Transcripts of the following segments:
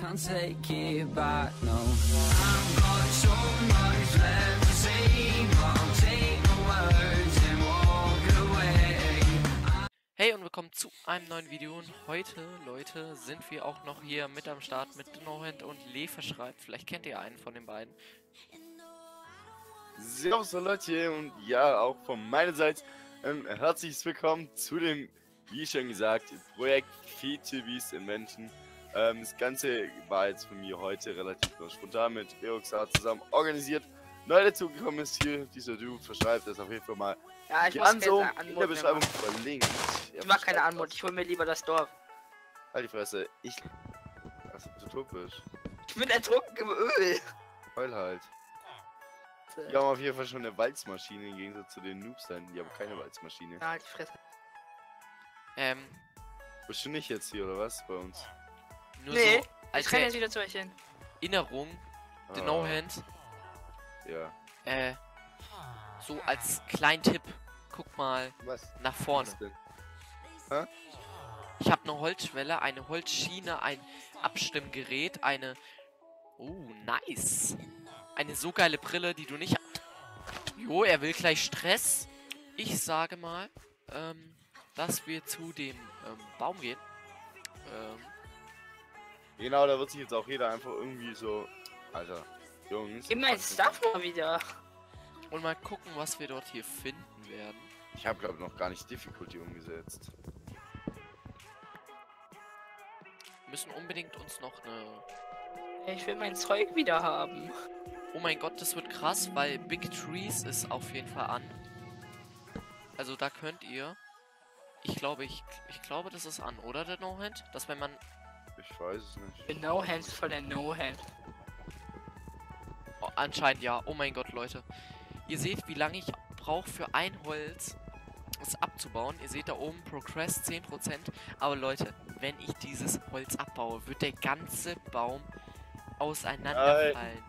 Can't take it back, no. I've got so much left to say, but I'll take my words and walk away. Hey und willkommen zu einem neuen Video und heute, Leute, sind wir auch noch hier mit am Start mit TheNoHand und Leverschreibt. Vielleicht kennt ihr einen von den beiden. Servus Leute und ja, auch von meiner Seite herzlich willkommen zu dem, wie schon gesagt, Projekt FTB Inventions. Das Ganze war jetzt von mir heute relativ spontan mit Eroxar zusammen organisiert. Neu dazugekommen ist hier dieser Dude, verschreibt das auf jeden Fall mal. Ja, ich muss so in der Beschreibung verlinkt. Ich mach keine Anmut, ich hol mir lieber das Dorf. Halt die Fresse, ich. Was ist utopisch? Ich bin ertrunken im Öl. Heul halt. Die haben auf jeden Fall schon eine Walzmaschine im Gegensatz zu den Noobs sein. Die haben keine Walzmaschine. Ja, halt die Fresse. Bestimmt nicht jetzt hier oder was bei uns? Nur nee, so als ich kann jetzt wieder zu euch hin. Erinnerung, TheNoHand. Ja. So als kleinen Tipp, guck mal was? Nach vorne. Was? Ich habe eine Holzschwelle, eine Holzschiene, ein Abstimmgerät, eine. Oh, nice. Eine so geile Brille, die du nicht. Jo, er will gleich Stress. Ich sage mal, dass wir zu dem Baum gehen. Genau, da wird sich jetzt auch jeder einfach irgendwie so. Alter, Jungs. Gib mein Stuff mal wieder. Und mal gucken, was wir dort hier finden werden. Ich habe, glaube ich, noch gar nicht Difficulty umgesetzt. Wir müssen unbedingt uns noch eine. Ich will mein Zeug wieder haben. Oh mein Gott, das wird krass, weil Big Trees ist auf jeden Fall an. Also da könnt ihr. Ich glaube, das ist an, oder der TheNoHand? Dass wenn man. Ich weiß es nicht. TheNoHand von der TheNoHand. Oh, anscheinend ja. Oh mein Gott, Leute. Ihr seht, wie lange ich brauche für ein Holz, es abzubauen. Ihr seht da oben Progress 10%. Aber Leute, wenn ich dieses Holz abbaue, wird der ganze Baum auseinanderfallen.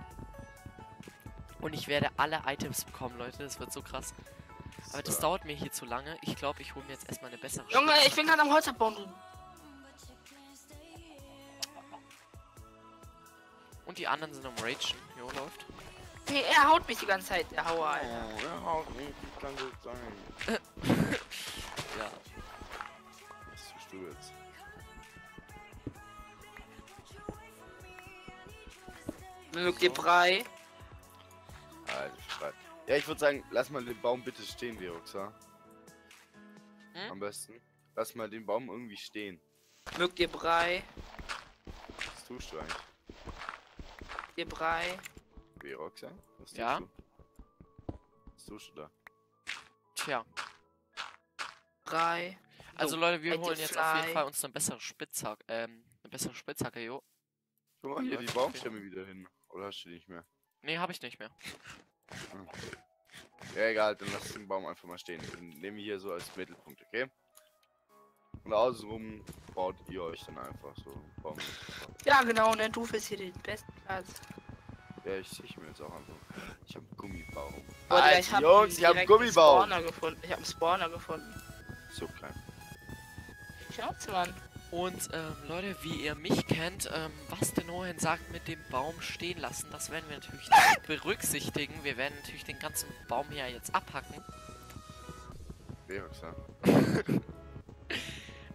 Und ich werde alle Items bekommen, Leute. Das wird so krass. Aber das dauert mir hier zu lange. Ich glaube, ich hole mir jetzt erstmal eine bessere. Junge, ich bin gerade am Holz abbauen. Und die anderen sind am Ragen. Jo, läuft. Nee, er haut mich die ganze Zeit, der Hauer, Alter. Oh, er haut mich die ganze Zeit. Ja. Was tust du jetzt? Mögt ihr frei? Alter, frei. Ja, ich würde sagen, lass mal den Baum bitte stehen, Eroxar. Hm? Am besten. Lass mal den Baum irgendwie stehen. Mögt ihr Brei? Was tust du eigentlich? Ihr Brei. Eroxar? Was tust du? Was tust du da? Tja. Brei. Also Leute, wir holen jetzt auf jeden Fall uns eine bessere Spitzhacke. Eine bessere Spitzhacke, jo. Guck mal hier, die Baumstämme wieder hin. Oder hast du die nicht mehr? Nee, hab ich nicht mehr. Ja, egal, dann lass den Baum einfach mal stehen. Den nehmen wir hier so als Mittelpunkt, okay? Und außenrum baut ihr euch dann einfach so einen Baum. Ja, genau, und dann du bist hier den besten Platz. Ja, ich sehe mir jetzt auch einfach. Ich hab einen Gummibaum. Alter, ich hab Jungs, ich hab einen Gummibaum. Ich hab einen Spawner gefunden. So klein. Schaut's, Mann. Und Leute, wie ihr mich kennt, was TheNoHand sagt mit dem Baum stehen lassen, das werden wir natürlich nicht berücksichtigen. Wir werden natürlich den ganzen Baum hier jetzt abhacken.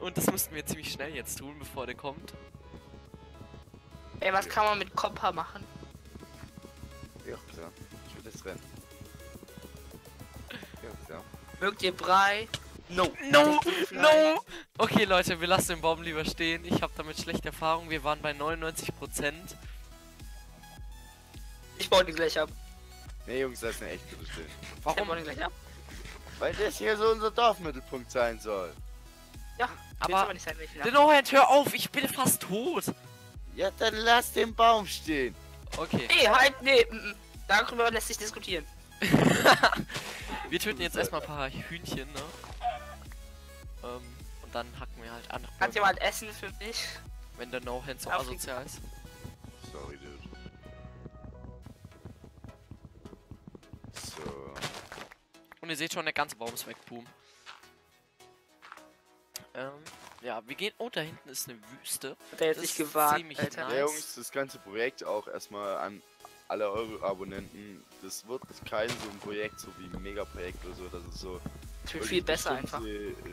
Und das müssten wir ziemlich schnell jetzt tun, bevor der kommt. Ey, was kann man mit Kopper machen? Ja, klar. Ich will das rennen. Ja, klar. Mögt ihr Brei? No, no, no! Okay, Leute, wir lassen den Baum lieber stehen. Ich habe damit schlechte Erfahrung. Wir waren bei 99%. Ich baue den gleich ab. Nee, Jungs, das ist eine echt gute Stelle. Warum bauen den gleich ab? Weil das hier so unser Dorfmittelpunkt sein soll. Ja, aber nicht sein, TheNoHand, hör auf, ich bin fast tot. Ja, dann lass den Baum stehen. Okay. Nee, halt, nee. Darüber lässt sich diskutieren. Wir töten jetzt erstmal ein paar Hühnchen, ne? Und dann hacken wir halt andere. Kannst jemand essen für mich? Wenn der TheNoHand so asozial ist. Sorry, dude. So. Und ihr seht schon, der ganze Baum ist weg, boom. Ja, wir gehen. Oh, da hinten ist eine Wüste. Hat er jetzt nicht gewagt, Alter. Ja, Jungs, das ganze Projekt auch erstmal an alle eure Abonnenten. Das wird kein so ein Projekt, so wie ein Megaprojekt oder so. Das ist so. Das wird viel besser einfach.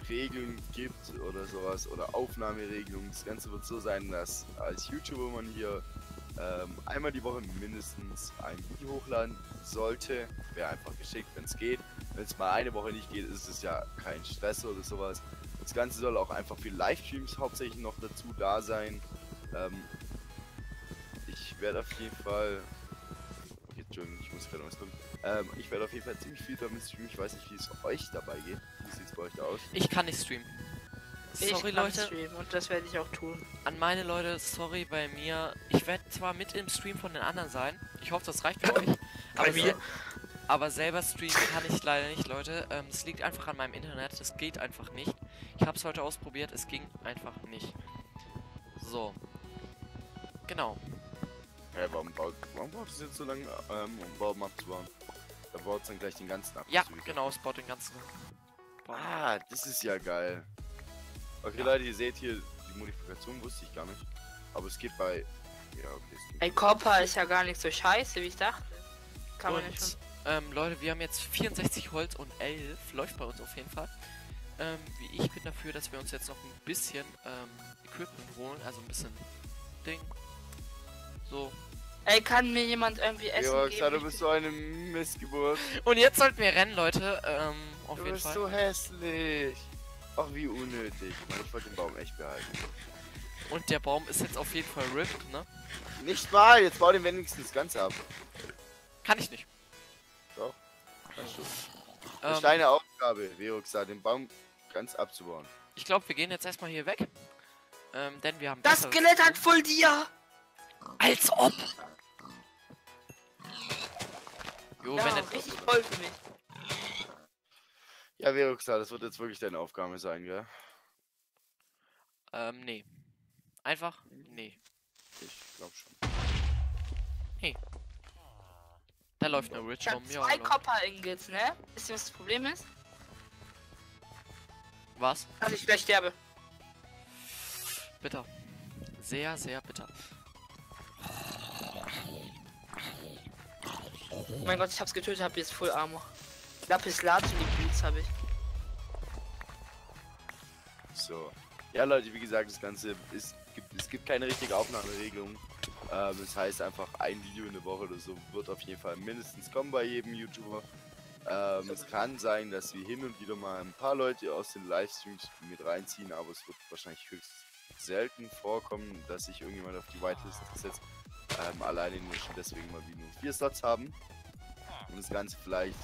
Regeln gibt oder sowas oder Aufnahmeregelungen. Das Ganze wird so sein, dass als YouTuber man hier einmal die Woche mindestens ein Video hochladen sollte. Wäre einfach geschickt, wenn es geht. Wenn es mal eine Woche nicht geht, ist es ja kein Stress oder sowas. Das Ganze soll auch einfach für Livestreams hauptsächlich noch dazu da sein. Ich werde auf jeden Fall... Okay, Entschuldigung, ich muss gerade was tun. Ich werde auf jeden Fall ziemlich viel damit streamen. Ich weiß nicht, wie es euch dabei geht. Wie sieht es bei euch da aus? Ich kann nicht streamen. Sorry, Leute. Und das werde ich auch tun. An meine Leute, sorry, bei mir. Ich werde zwar mit im Stream von den anderen sein. Ich hoffe, das reicht für euch. Aber mir. Aber selber streamen kann ich leider nicht, Leute. Es liegt einfach an meinem Internet. Das geht einfach nicht. Ich habe es heute ausprobiert. Es ging einfach nicht. So. Genau. Hey, warum braucht es jetzt so lange, um Baum abzubauen? Da baut es dann gleich den ganzen ab. Ja, genau. Es baut den ganzen ab. Ah, das ist ja geil. Okay, ja. Leute, ihr seht hier, die Modifikation wusste ich gar nicht. Aber es geht bei... Ja, okay. Ein Copper ist ja gar nicht so scheiße, wie ich dachte. Kann man ja schon... Leute, wir haben jetzt 64 Holz und 11, läuft bei uns auf jeden Fall. Ich bin dafür, dass wir uns jetzt noch ein bisschen Equipment holen, also ein bisschen Ding. So. Ey, kann mir jemand irgendwie Essen geben? Ja, du bist so eine Missgeburt. Und jetzt sollten wir rennen, Leute, auf jeden Fall. Du bist so hässlich. Ach, wie unnötig. Ich wollte den Baum echt behalten. Und der Baum ist jetzt auf jeden Fall ripped, ne? Nicht mal, jetzt bau den wenigstens ganz ab. Kann ich nicht. Doch, kannst du. Das ist deine Aufgabe, Eroxar, den Baum ganz abzubauen. Ich glaube, wir gehen jetzt erstmal hier weg. Denn wir haben... Das Skelett hat voll dir! Als ob! Jo, ja, wenn das richtig voll für mich. Ja, Eroxar, das wird jetzt wirklich deine Aufgabe sein, gell? Nee. Einfach? Nee. Ich glaube schon. Hey. Da läuft eine Rich Bomb. Ich hab zwei Copper-Ingots, ne? Wisst ihr, was das Problem ist? Was? Dass ich gleich sterbe. Bitter. Sehr, sehr bitter. Oh mein Gott, ich hab's getötet, hab jetzt Full Armor. Lapis Lazuli Blitz habe ich. So. Ja, Leute, wie gesagt, das Ganze ist... Es gibt keine richtige Aufnahmeregelung. Das heißt einfach, ein Video in der Woche oder so wird auf jeden Fall mindestens kommen bei jedem YouTuber. Es kann sein, dass wir hin und wieder mal ein paar Leute aus den Livestreams mit reinziehen, aber es wird wahrscheinlich höchst selten vorkommen, dass sich irgendjemand auf die Whitelist setzt. Alleine nur schon deswegen, weil wir nur 4 Slots haben. Und das Ganze vielleicht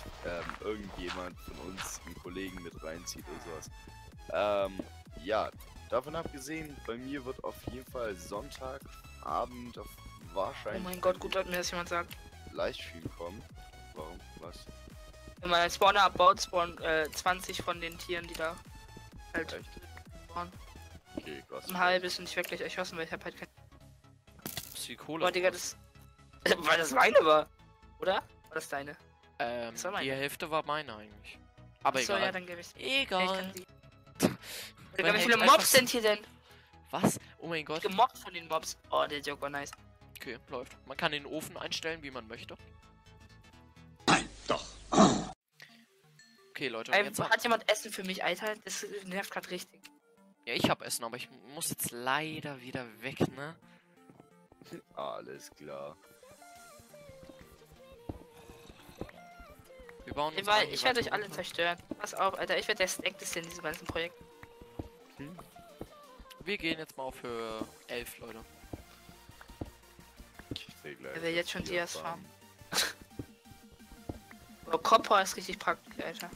irgendjemand von uns, einen Kollegen mit reinzieht oder sowas. Ja, davon abgesehen, bei mir wird auf jeden Fall Sonntag... Abend auf wahrscheinlich. Oh mein Gott, gut, dass mir das jemand sagt. Livestream kommen. Warum? Was? Wenn man einen Spawner abbaut, spawnen 20 von den Tieren, die da halt spawnen. Okay, krass. Ein halbes und ich werde gleich erschossen, weil ich habe halt kein... Psycholo. Boah, Digga, das... weil das meine war. Oder? War das deine? Das war meine. Die Hälfte war meine eigentlich. Aber achso, egal. Ja, dann gebe ich... Egal. Digga, wie viele Mobs sind hier denn? Was? Oh mein Gott. Gemobbt von den Mobs. Oh, der Joke war nice. Okay, läuft. Man kann den Ofen einstellen, wie man möchte. Nein, doch. Okay, Leute. Jetzt hat jemand Essen für mich, Alter? Das nervt gerade richtig. Ja, ich hab Essen, aber ich muss jetzt leider wieder weg, ne? Alles klar. Wir bauen uns ich werde euch alle zerstören. Pass auf, Alter. Ich werde der Stackeste in diesem ganzen Projekt. Hm? Wir gehen jetzt mal auf Höhe 11, Leute. Ich will jetzt schon Dias farmen. Oh, Copper ist richtig praktisch, Alter.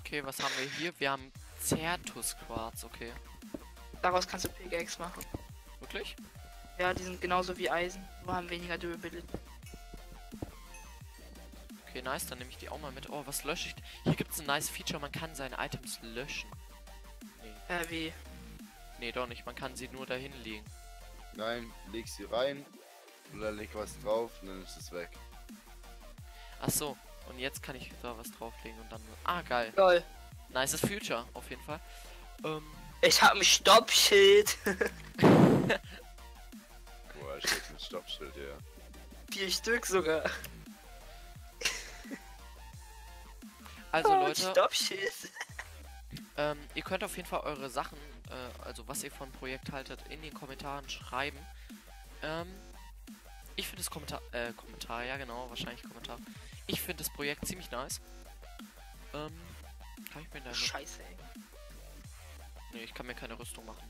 Okay, was haben wir hier? Wir haben Zertus-Quarz, okay. Daraus kannst du Pickaxe machen. Wirklich? Ja, die sind genauso wie Eisen, nur haben weniger Durability. Okay, nice, dann nehme ich die auch mal mit. Oh, was lösche ich? Hier gibt es ein nice Feature, man kann seine Items löschen. Nee. Wie? Nee, doch nicht, man kann sie nur dahin legen. Nein, leg sie rein oder leg was drauf und dann ist es weg. Ach so, und jetzt kann ich da was drauflegen und dann. Ah, geil. Geil. Nice Future, auf jeden Fall. Ich hab ein Stoppschild. Boah, ich hab ein Stoppschild, ja. 4 Stück sogar. Also Leute, Stoppschild. Ihr könnt auf jeden Fall eure Sachen, also was ihr von Projekt haltet, in den Kommentaren schreiben. Ich finde das Kommentar, ja genau, wahrscheinlich Kommentar. Ich finde das Projekt ziemlich nice. Kann ich mir da... Scheiße, ey. Nee, ich kann mir keine Rüstung machen.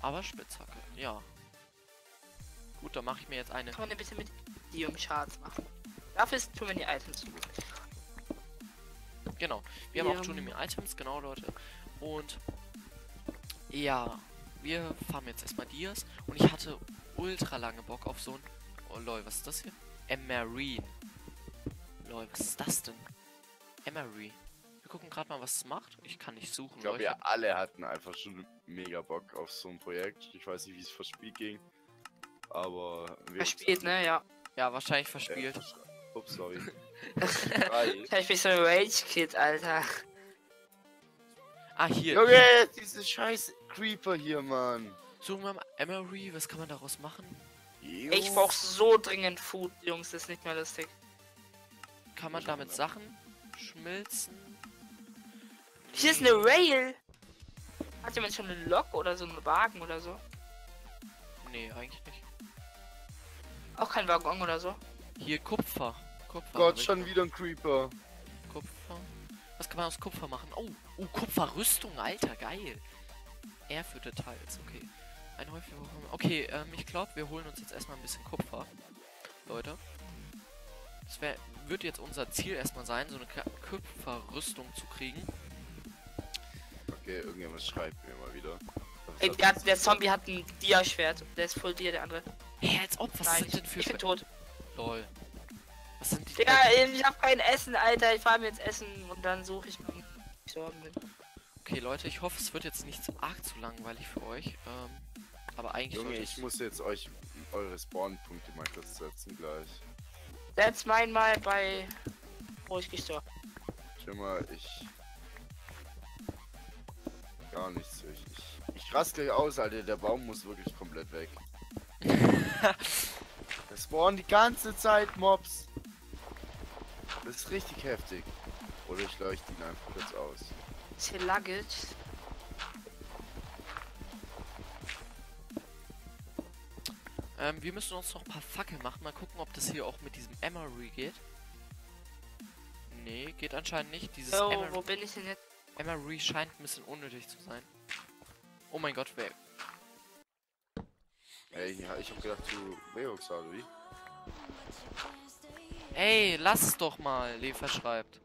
Aber Spitzhacke, ja. Gut, dann mache ich mir jetzt eine... Kann man bitte mit Dium Shards machen? Dafür ist tun wir die Items gut. Genau, wir haben auch schon die Items, genau Leute. Und ja, wir farmen jetzt erstmal Dias und ich hatte ultra lange Bock auf so ein... Oh lol, was ist das hier? Emerine. Lol, was ist das denn? Emerine. Wir gucken gerade mal, was es macht. Ich kann nicht suchen. Ich glaube, wir alle hatten einfach schon mega Bock auf so ein Projekt. Ich weiß nicht, wie es verspielt ging. Aber... Verspielt, ne? Ja. Ja, wahrscheinlich verspielt. Ups, sorry. Ich bin so ein Rage-Kid, Alter. Ah, hier. Junge, diese scheiß Creeper hier, Mann. Suchen wir mal Emery, was kann man daraus machen? Yo. Ich brauch so dringend Food, Jungs, das ist nicht mehr lustig. Kann man damit Sachen schmilzen? Hier ist eine Rail! Hat jemand schon eine Lok oder so einen Wagen oder so? Nee, eigentlich nicht. Auch kein Waggon oder so? Hier Kupfer. Kupfer. Gott, schon wieder ein Creeper. Kupfer. Was kann man aus Kupfer machen? Oh, oh, Kupferrüstung, Alter, geil. Er für Details, okay. Ein häufig. Okay, ich glaube, wir holen uns jetzt erstmal ein bisschen Kupfer. Leute. Das wird jetzt unser Ziel erstmal sein, so eine Kupferrüstung zu kriegen. Okay, irgendjemand schreibt mir mal wieder. Ey, der Zombie hat ein Dia-Schwert. Der ist voll Dia, der andere. Hä, als ob, was Nein, sind denn für... Ich bin tot. Lol. Was sind die... Digga, ich hab kein Essen, Alter. Ich fahr mir jetzt Essen und dann suche ich mal... Okay, Leute, ich hoffe, es wird jetzt nicht arg zu langweilig für euch. Aber eigentlich... Junge, ich muss jetzt euch eure Spawn-Punkte mal kurz setzen gleich. Setz mein mal bei... Wo ich gestorben. Schau mal, Gar nichts. Ich raste gleich aus, Alter. Der Baum muss wirklich komplett weg. Das spawnen die ganze Zeit Mobs. Das ist richtig heftig. Oder ich leuchte ihn einfach kurz aus. Ist hier Luggage? Wir müssen uns noch ein paar Fackeln machen. Mal gucken, ob das hier auch mit diesem Emery geht. Nee, geht anscheinend nicht. Dieses Emery, wo bin ich denn jetzt? Emery scheint ein bisschen unnötig zu sein. Oh mein Gott, wer... Ey, ja, ich hab gedacht, du Eroxar, wie? Ey, lass es doch mal, Leverschreibt.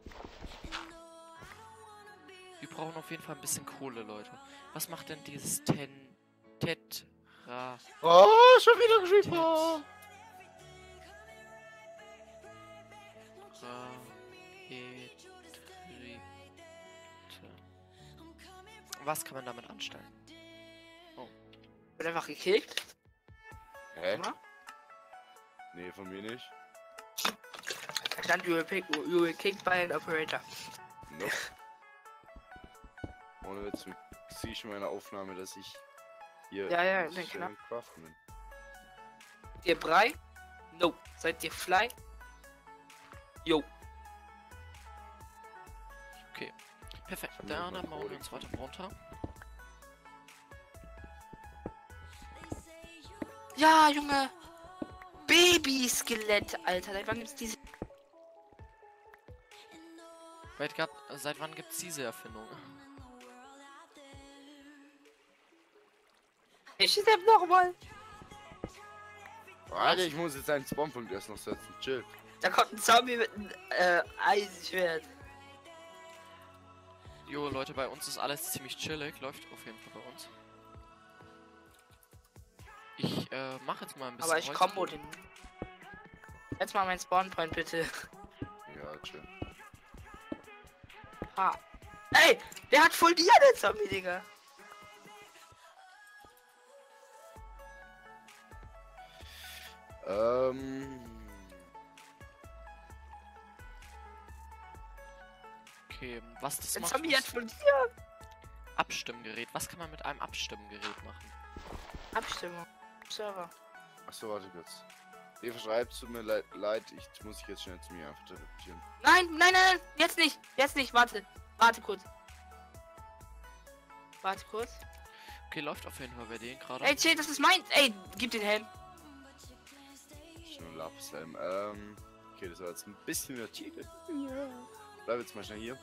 Wir brauchen auf jeden Fall ein bisschen Kohle, Leute. Was macht denn dieses Tetra? Oh, schon wieder ein Creeper! Was kann man damit anstellen? Oh. Wird einfach gekillt? Hä? Nee, von mir nicht. Dann you will kick by an operator. Nope. Ohne Witz, du siehst in meiner Aufnahme, dass ich hier im Craften bin. Ihr Brei? Nope. Seid ihr Fly? Jo. Okay. Perfekt. Dann machen wir uns weiter runter. Ja, Junge! Babyskelett, Alter! Seit wann gibt's diese... Seit wann gibt's diese Erfindung? Ich schieße nochmal! Warte, ich muss jetzt einen Spawnpunkt erst noch setzen, chill. Da kommt ein Zombie mit einem Eisenschwert. Jo, Leute, bei uns ist alles ziemlich chillig, läuft auf jeden Fall bei uns. Ich mach jetzt mal ein bisschen. Aber ich combo den. Jetzt mal mein Spawnpoint bitte. Ja, chill. Ha. Ey, der hat voll Dia, der Zombie, Digga. Okay, was das macht. Der Zombie hat voll Dia. Abstimmgerät. Was kann man mit einem Abstimmgerät machen? Abstimmung. Server. Achso, warte kurz. Leverschreibt, tut mir leid, ich muss jetzt schnell zu mir einfach adaptieren. Nein, nein, nein, jetzt nicht. Jetzt nicht, warte. Warte kurz. Warte kurz. Okay, läuft auf jeden Fall bei denen gerade. Ey, chill, das ist mein. Ey, gib den Helm. Schon Lapslam. Okay, das war jetzt ein bisschen mehr Titel. Ja. Bleib jetzt mal schnell hier.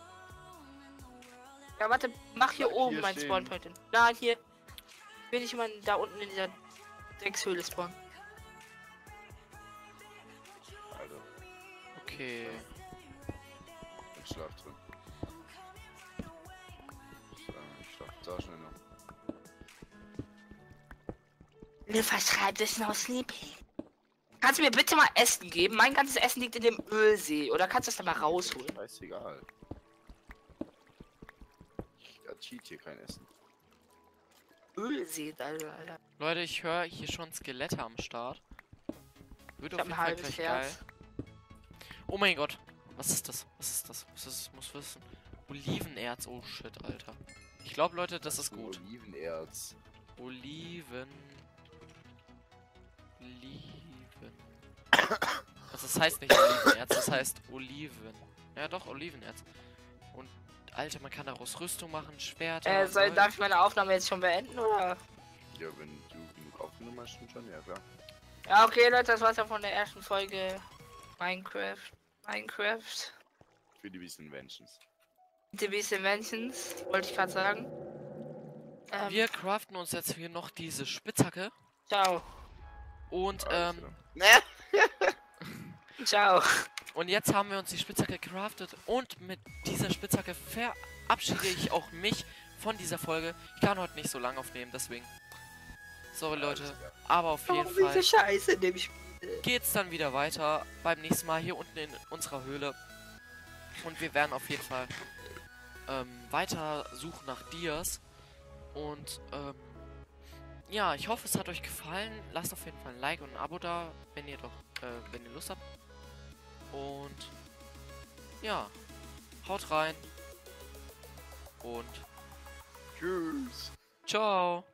Ja, warte, mach hier oben mein Spawnpoint hin. Nein, hier. Will ich mal da unten in dieser Dreckshöhle spawnen. Also. Okay. Ja. Ich schlaf drin. Ich schlaf da schnell noch. Leverschreibt ist noch sleepy. Kannst du mir bitte mal Essen geben? Mein ganzes Essen liegt in dem Ölsee. Oder kannst du das da mal rausholen? Ist egal. Da cheat hier kein Essen. Ölsee, Alter. Leute, ich höre hier schon Skelette am Start. Wird auf jeden Fall gleich geil. Oh mein Gott. Was ist das? Was ist das? Was ist das? Muss wissen. Olivenerz. Oh shit, Alter. Ich glaube, Leute, das ist gut. Olivenerz. Das heißt nicht Olivenerz, das heißt Oliven. Ja doch, Olivenerz. Und Alter, man kann daraus Rüstung machen, Schwerter. Darf ich meine Aufnahme jetzt schon beenden, oder? Ja, wenn du genug aufgenommen hast, schon, ja klar. Ja, okay, Leute, das war's ja von der ersten Folge Minecraft. FTB Inventions. FTB Inventions, wollte ich gerade sagen. Wir craften uns jetzt hier noch diese Spitzhacke. Ciao. Und ciao. Und jetzt haben wir uns die Spitzhacke gecraftet und mit dieser Spitzhacke verabschiede ich auch mich von dieser Folge. Ich kann heute nicht so lange aufnehmen, deswegen. Sorry Leute, aber auf jeden Fall diese Scheiße, in dem ich geht's dann wieder weiter beim nächsten Mal hier unten in unserer Höhle. Und wir werden auf jeden Fall weiter suchen nach Dias. Und ja, ich hoffe, es hat euch gefallen. Lasst auf jeden Fall ein Like und ein Abo da, wenn ihr Lust habt. Und ja, haut rein. Und tschüss. Ciao.